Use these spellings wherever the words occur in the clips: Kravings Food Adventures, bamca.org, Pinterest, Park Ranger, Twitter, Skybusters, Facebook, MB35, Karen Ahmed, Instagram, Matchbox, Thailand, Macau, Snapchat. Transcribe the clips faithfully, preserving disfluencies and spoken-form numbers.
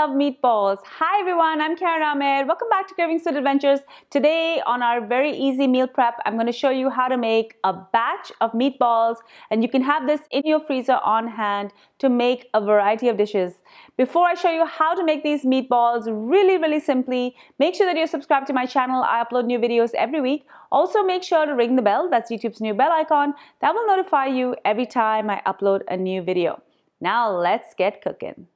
love meatballs. Hi everyone, I'm Karen Ahmed. Welcome back to Kravings Food Adventures. Today on our very easy meal prep, I'm going to show you how to make a batch of meatballs, and you can have this in your freezer on hand to make a variety of dishes. Before I show you how to make these meatballs really, really simply, make sure that you're subscribed to my channel. I upload new videos every week. Also make sure to ring the bell, that's YouTube's new bell icon. That will notify you every time I upload a new video. Now let's get cooking.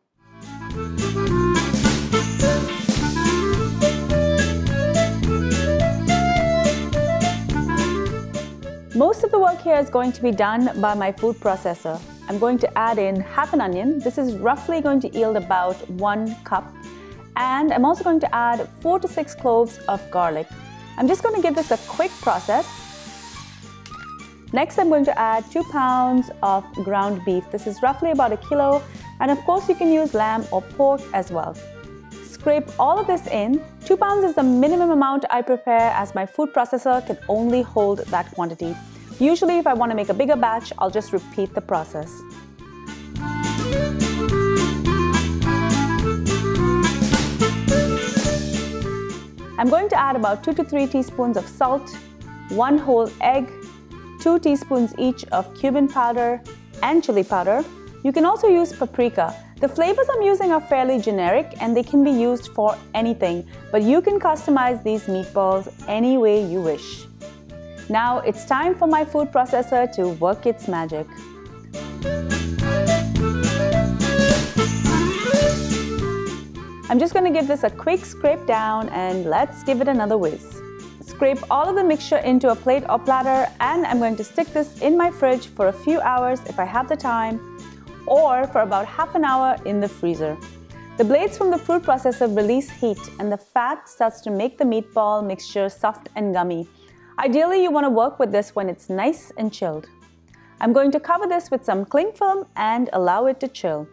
Most of the work here is going to be done by my food processor. I'm going to add in half an onion. This is roughly going to yield about one cup. And I'm also going to add four to six cloves of garlic. I'm just going to give this a quick process. Next, I'm going to add two pounds of ground beef. This is roughly about a kilo. And of course, you can use lamb or pork as well. Scrape all of this in. Two pounds is the minimum amount I prepare, as my food processor can only hold that quantity. Usually, if I want to make a bigger batch, I'll just repeat the process. I'm going to add about two to three teaspoons of salt, one whole egg, two teaspoons each of Cuban powder and chili powder. You can also use paprika. The flavors I'm using are fairly generic and they can be used for anything, but you can customize these meatballs any way you wish. Now it's time for my food processor to work its magic. I'm just going to give this a quick scrape down, and let's give it another whiz. Scrape all of the mixture into a plate or platter, and I'm going to stick this in my fridge for a few hours if I have the time, or for about half an hour in the freezer. The blades from the food processor release heat and the fat starts to make the meatball mixture soft and gummy. Ideally, you want to work with this when it's nice and chilled. I'm going to cover this with some cling film and allow it to chill.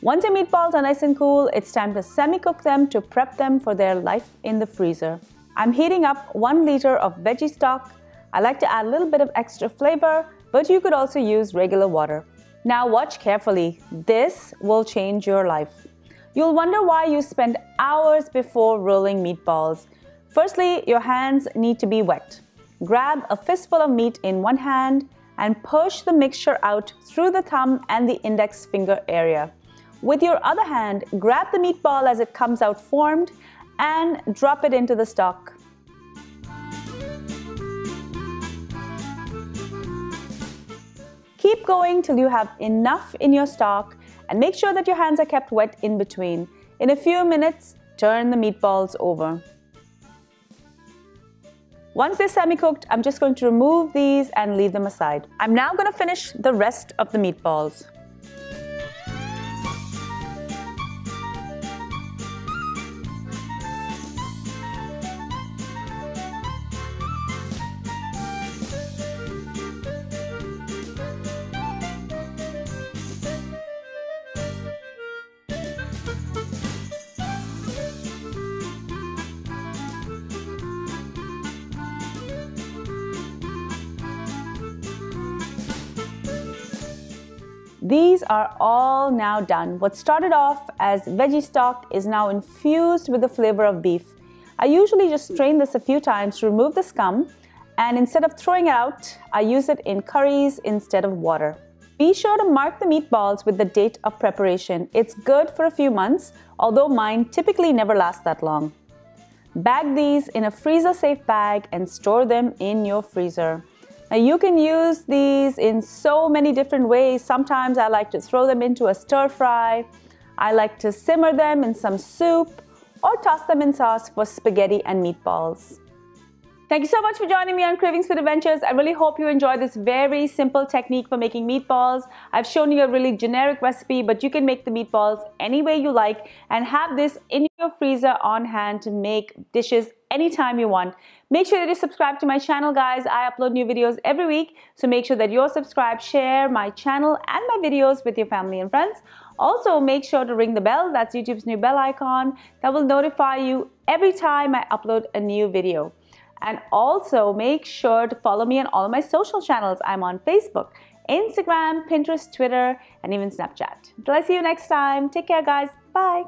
Once your meatballs are nice and cool, it's time to semi-cook them to prep them for their life in the freezer. I'm heating up one liter of veggie stock. I like to add a little bit of extra flavor, but you could also use regular water. Now watch carefully. This will change your life. You'll wonder why you spend hours before rolling meatballs. Firstly, your hands need to be wet. Grab a fistful of meat in one hand and push the mixture out through the thumb and the index finger area. With your other hand, grab the meatball as it comes out formed and drop it into the stock. Keep going till you have enough in your stock, and make sure that your hands are kept wet in between. In a few minutes, turn the meatballs over. Once they're semi-cooked, I'm just going to remove these and leave them aside. I'm now going to finish the rest of the meatballs. These are all now done. What started off as veggie stock is now infused with the flavor of beef. I usually just strain this a few times to remove the scum, and instead of throwing it out, I use it in curries instead of water. Be sure to mark the meatballs with the date of preparation. It's good for a few months, although mine typically never last that long. Bag these in a freezer-safe bag and store them in your freezer. Now you can use these in so many different ways. Sometimes I like to throw them into a stir fry. I like to simmer them in some soup or toss them in sauce for spaghetti and meatballs. Thank you so much for joining me on Kravings Food Adventures. I really hope you enjoy this very simple technique for making meatballs. I've shown you a really generic recipe, but you can make the meatballs any way you like and have this in your freezer on hand to make dishes anytime you want. Make sure that you subscribe to my channel, guys. I upload new videos every week, so make sure that you're subscribed, share my channel and my videos with your family and friends. Also, make sure to ring the bell. That's YouTube's new bell icon. That will notify you every time I upload a new video. And also make sure to follow me on all of my social channels. I'm on Facebook, Instagram, Pinterest, Twitter, and even Snapchat. Until I see you next time, take care guys, bye.